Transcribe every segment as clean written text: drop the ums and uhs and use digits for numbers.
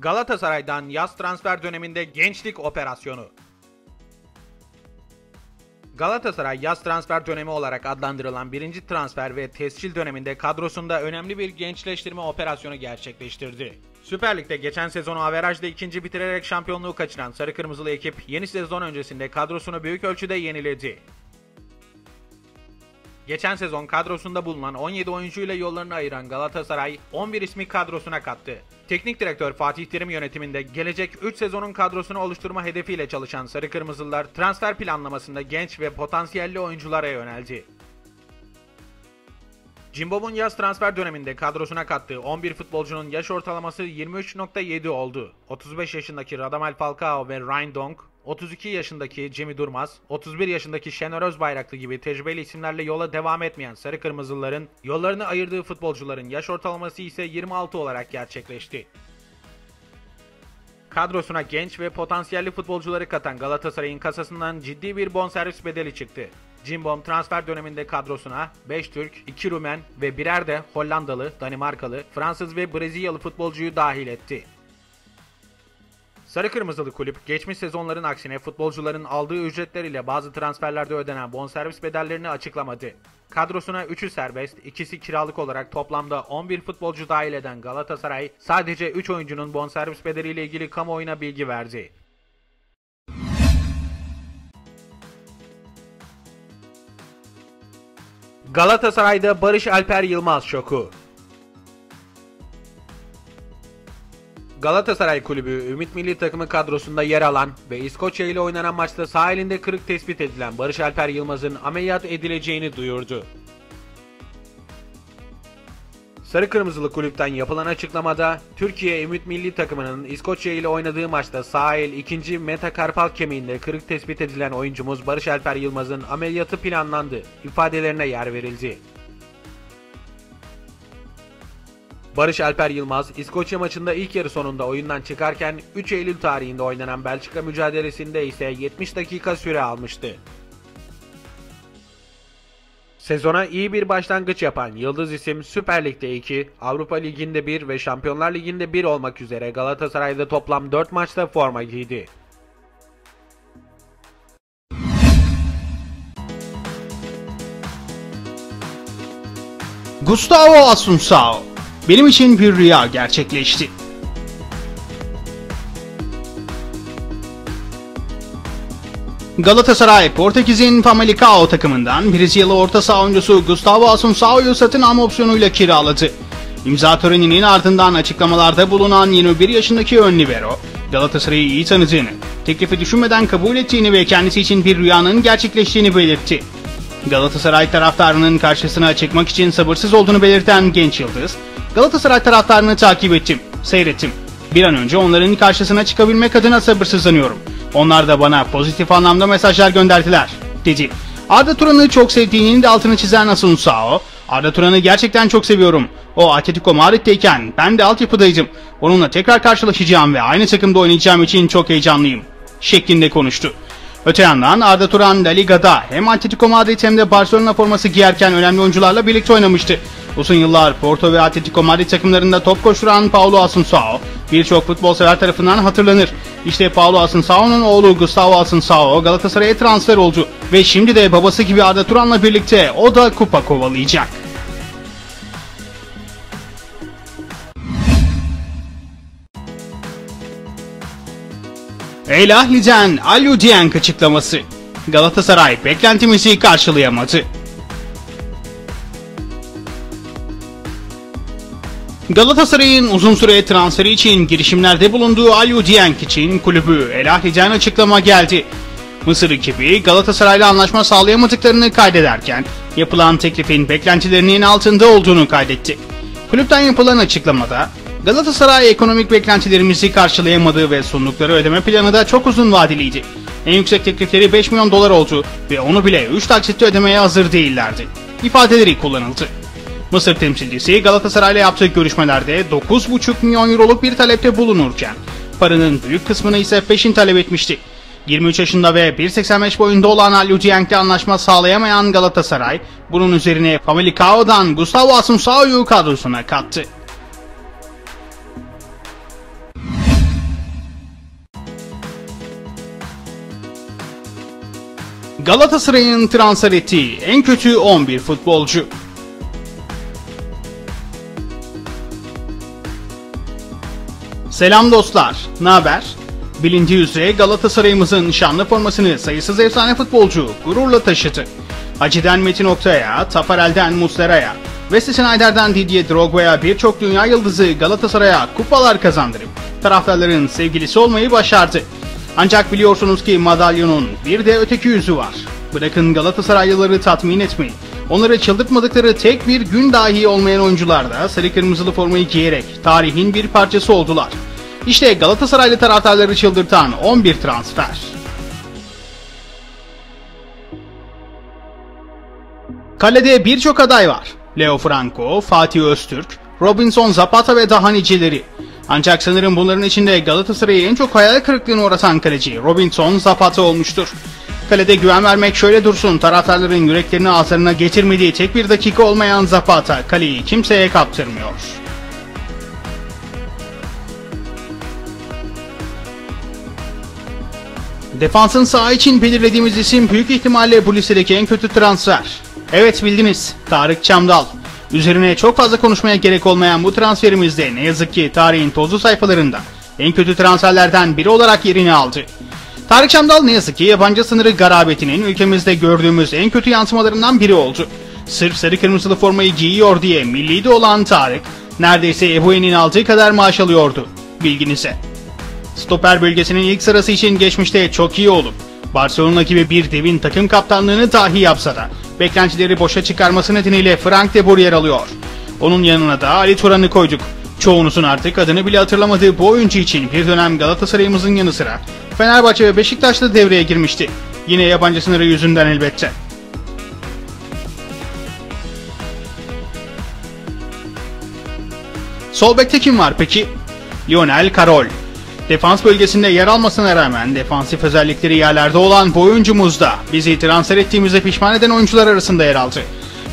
Galatasaray'dan yaz transfer döneminde gençlik operasyonu. Galatasaray yaz transfer dönemi olarak adlandırılan birinci transfer ve tescil döneminde kadrosunda önemli bir gençleştirme operasyonu gerçekleştirdi. Süper Lig'de geçen sezonu averajla ikinci bitirerek şampiyonluğu kaçıran sarı kırmızılı ekip yeni sezon öncesinde kadrosunu büyük ölçüde yeniledi. Geçen sezon kadrosunda bulunan 17 oyuncuyla yollarını ayıran Galatasaray 11 ismi kadrosuna kattı. Teknik direktör Fatih Terim yönetiminde gelecek 3 sezonun kadrosunu oluşturma hedefiyle çalışan sarı kırmızılılar transfer planlamasında genç ve potansiyelli oyunculara yöneldi. Cimbom'un yaz transfer döneminde kadrosuna kattığı 11 futbolcunun yaş ortalaması 23.7 oldu. 35 yaşındaki Radamel Falcao ve Ryan Dong, 32 yaşındaki Jimmy Durmaz, 31 yaşındaki Şener Özbayraklı gibi tecrübeli isimlerle yola devam etmeyen sarı kırmızılıların yollarını ayırdığı futbolcuların yaş ortalaması ise 26 olarak gerçekleşti. Kadrosuna genç ve potansiyelli futbolcuları katan Galatasaray'ın kasasından ciddi bir bonservis bedeli çıktı. Cimbom transfer döneminde kadrosuna 5 Türk, 2 Rumen ve birer de Hollandalı, Danimarkalı, Fransız ve Brezilyalı futbolcuyu dahil etti. Sarı kırmızılı kulüp geçmiş sezonların aksine futbolcuların aldığı ücretler ile bazı transferlerde ödenen bonservis bedellerini açıklamadı. Kadrosuna 3'ü serbest, ikisi kiralık olarak toplamda 11 futbolcu dahil eden Galatasaray sadece 3 oyuncunun bonservis bedeliyle ilgili kamuoyuna bilgi verdi. Galatasaray'da Barış Alper Yılmaz şoku. Galatasaray Kulübü Ümit Milli Takımı kadrosunda yer alan ve İskoçya ile oynanan maçta sağ elinde kırık tespit edilen Barış Alper Yılmaz'ın ameliyat edileceğini duyurdu. Sarı Kırmızılı Kulüpten yapılan açıklamada Türkiye Ümit Milli Takımı'nın İskoçya ile oynadığı maçta sağ el 2. metakarpal kemiğinde kırık tespit edilen oyuncumuz Barış Alper Yılmaz'ın ameliyatı planlandı ifadelerine yer verildi. Barış Alper Yılmaz, İskoçya maçında ilk yarı sonunda oyundan çıkarken 3 Eylül tarihinde oynanan Belçika mücadelesinde ise 70 dakika süre almıştı. Sezona iyi bir başlangıç yapan yıldız isim Süper Lig'de 2, Avrupa Ligi'nde 1 ve Şampiyonlar Ligi'nde 1 olmak üzere Galatasaray'da toplam 4 maçta forma giydi. Gustavo Assunção, benim için bir rüya gerçekleşti. Galatasaray, Portekiz'in Famalicão takımından Brezilyalı orta saha oyuncusu Gustavo Assunção'yu satın alma opsiyonuyla kiraladı. İmza töreninin ardından açıklamalarda bulunan 21 yaşındaki ön libero, Galatasaray'ı iyi tanıdığını, teklifi düşünmeden kabul ettiğini ve kendisi için bir rüyanın gerçekleştiğini belirtti. Galatasaray taraftarının karşısına çıkmak için sabırsız olduğunu belirten genç yıldız, Galatasaray taraftarını takip ettim, seyrettim. Bir an önce onların karşısına çıkabilmek adına sabırsızlanıyorum. Onlar da bana pozitif anlamda mesajlar gönderdiler, dedi. Arda Turan'ı çok sevdiğinin de altını çizen Assunção, Arda Turan'ı gerçekten çok seviyorum. O Atletico Madrid'deyken ben de altyapıdaydım. Onunla tekrar karşılaşacağım ve aynı takımda oynayacağım için çok heyecanlıyım, şeklinde konuştu. Öte yandan Arda Turan La Liga'da hem Atletico Madrid hem de Barcelona forması giyerken önemli oyuncularla birlikte oynamıştı. Uzun yıllar Porto ve Atletico Madrid takımlarında top koşturan Paulo Assunção birçok futbol sever tarafından hatırlanır. İşte Paulo Assunção'nun oğlu Gustavo Assunção Galatasaray'a transfer oldu ve şimdi de babası gibi Arda Turan'la birlikte o da kupa kovalayacak. El Ahlı'dan Alyudienk açıklaması. Galatasaray beklentimizi karşılayamadı. Galatasaray'ın uzun süre transferi için girişimlerde bulunduğu Alyudienk için kulübü El Ahlı'dan açıklama geldi. Mısır ekibi Galatasaray'la anlaşma sağlayamadıklarını kaydederken yapılan teklifin beklentilerinin altında olduğunu kaydetti. Kulüpten yapılan açıklamada Galatasaray ekonomik beklentilerimizi karşılayamadığı ve sundukları ödeme planı da çok uzun vadeliydi. En yüksek teklifleri 5 milyon dolar oldu ve onu bile 3 taksitte ödemeye hazır değillerdi İfadeleri kullanıldı. Mısır temsilcisi Galatasaray'la yaptığı görüşmelerde 9,5 milyon euroluk bir talepte bulunurken paranın büyük kısmını ise peşin talep etmişti. 23 yaşında ve 1.85 boyunda olan Alyudienk'le anlaşma sağlayamayan Galatasaray bunun üzerine Famalicão'dan Gustavo Assunção'yu kadrosuna kattı. Galatasaray'ın transfer ettiği en kötü 11 futbolcu. Selam dostlar, naber? Bilindiği üzere Galatasaray'ımızın şanlı formasını sayısız efsane futbolcu gururla taşıdı. Hagi'den Metin Oktay'a, Tafarel'den Muslera'ya, Wesley Schneider'den Didier Drogba'ya birçok dünya yıldızı Galatasaray'a kupalar kazandırıp taraftarların sevgilisi olmayı başardı. Ancak biliyorsunuz ki madalyonun bir de öteki yüzü var. Bırakın Galatasaraylıları tatmin etmeyi, onları çıldırtmadıkları tek bir gün dahi olmayan oyuncular da sarı kırmızılı formayı giyerek tarihin bir parçası oldular. İşte Galatasaraylı taraftarları çıldırtan 11 transfer. Kalede birçok aday var. Leo Franco, Fatih Öztürk, Robinson Zapata ve daha niceleri. Ancak sanırım bunların içinde Galatasaray'ı en çok hayal kırıklığına uğratan kaleci Robinson Zapata olmuştur. Kalede güven vermek şöyle dursun, taraftarların yüreklerini ağızlarına getirmediği tek bir dakika olmayan Zapata kaleyi kimseye kaptırmıyor. Defansın saha için belirlediğimiz isim büyük ihtimalle bu listedeki en kötü transfer. Evet bildiniz, Tarık Çamdal. Üzerine çok fazla konuşmaya gerek olmayan bu transferimizde ne yazık ki tarihin tozlu sayfalarında en kötü transferlerden biri olarak yerini aldı. Tarık Çamdal ne yazık ki yabancı sınırı garabetinin ülkemizde gördüğümüz en kötü yansımalarından biri oldu. Sırf sarı kırmızılı formayı giyiyor diye milliydi olan Tarık, neredeyse Evoyen'in aldığı kadar maaş alıyordu, bilginize. Stoper bölgesinin ilk sırası için geçmişte çok iyi olup Barcelona gibi bir devin takım kaptanlığını dahi yapsa da beklentileri boşa çıkarması nedeniyle Frank de Bur yer alıyor. Onun yanına da Ali Turan'ı koyduk. Çoğunuzun artık adını bile hatırlamadığı bu oyuncu için bir dönem Galatasaray'ımızın yanı sıra Fenerbahçe ve Beşiktaş da devreye girmişti. Yine yabancı sınırı yüzünden elbette. Sol bekte kim var peki? Lionel Karol. Defans bölgesinde yer almasına rağmen defansif özellikleri yerlerde olan bu oyuncumuz da bizi transfer ettiğimizde pişman eden oyuncular arasında yer aldı.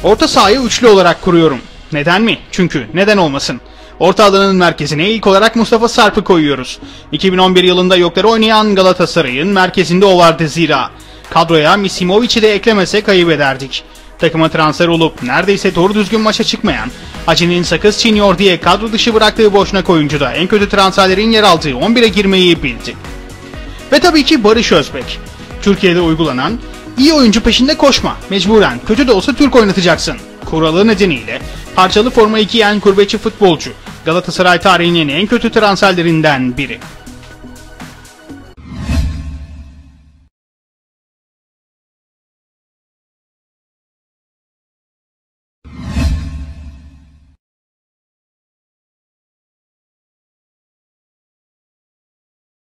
Orta sahayı üçlü olarak kuruyorum. Neden mi? Çünkü neden olmasın? Orta alanın merkezine ilk olarak Mustafa Sarp'ı koyuyoruz. 2011 yılında yokları oynayan Galatasaray'ın merkezinde o vardı zira. Kadroya Misimovic'i de eklemese kayıp ederdik. Takıma transfer olup neredeyse doğru düzgün maça çıkmayan, Hagi'nin sakız çiğniyor diye kadro dışı bıraktığı boşnak oyuncu da en kötü transferlerin yer aldığı 11'e girmeyi bildi. Ve tabii ki Barış Özbek. Türkiye'de uygulanan, iyi oyuncu peşinde koşma, mecburen kötü de olsa Türk oynatacaksın kuralı nedeniyle parçalı formayı giyen gurbetçi futbolcu Galatasaray tarihinin en kötü transferlerinden biri.